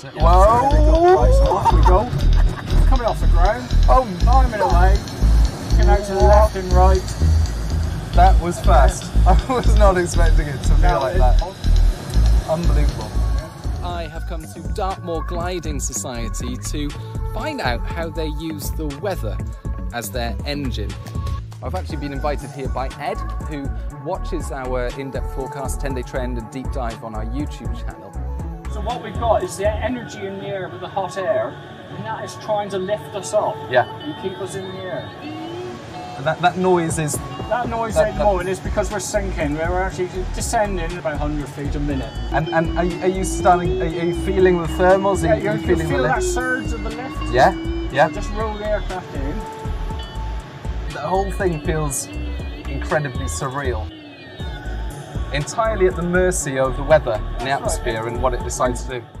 Whoa! Off we go. Coming off the ground. Boom! 9 minute away. Looking out to the left and right. That was fast. I was not expecting it to be like that. Unbelievable. I have come to Dartmoor Gliding Society to find out how they use the weather as their engine. I've actually been invited here by Ed, who watches our in-depth forecast, 10-day trend and deep dive on our YouTube channel. So what we've got is the energy in the air with the hot air, and that is trying to lift us up and keep us in the air. And that noise is... That noise at the moment is because we're sinking. We're actually descending about 100 feet a minute. And are you feeling the thermals? You feel that surge of the lift? Yeah, yeah. So just roll the aircraft in. The whole thing feels incredibly surreal. Entirely at the mercy of the weather and the atmosphere and what it decides to do.